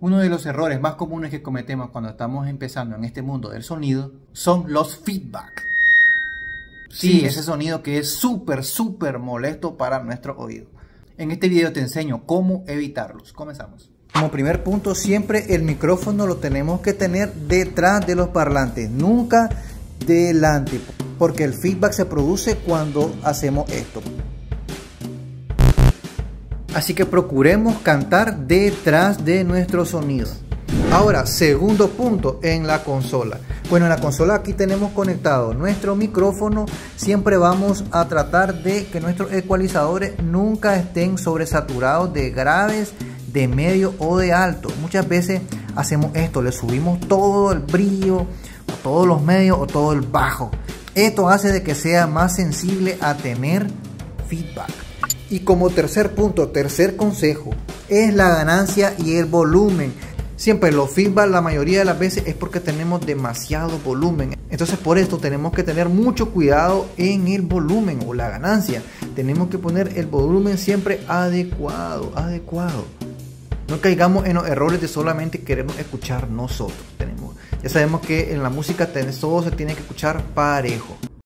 Uno de los errores más comunes que cometemos cuando estamos empezando en este mundo del sonido son los feedback. Sí, ese sonido que es súper molesto para nuestro oído. En este video te enseño cómo evitarlos. Comenzamos. Como primer punto, siempre el micrófono lo tenemos que tener detrás de los parlantes, nunca delante, porque el feedback se produce cuando hacemos esto. Así que procuremos cantar detrás de nuestros sonidos. Ahora, segundo punto, en la consola. Bueno, en la consola aquí tenemos conectado nuestro micrófono. Siempre vamos a tratar de que nuestros ecualizadores nunca estén sobresaturados de graves, de medio o de alto. Muchas veces hacemos esto, le subimos todo el brillo, o todos los medios o todo el bajo. Esto hace de que sea más sensible a tener feedback. Y como tercer punto, tercer consejo, es la ganancia y el volumen. Siempre los feedback la mayoría de las veces es porque tenemos demasiado volumen. Entonces por esto tenemos que tener mucho cuidado en el volumen o la ganancia. Tenemos que poner el volumen siempre adecuado. No caigamos en los errores de solamente queremos escuchar nosotros. Ya sabemos que en la música todo se tiene que escuchar parejo.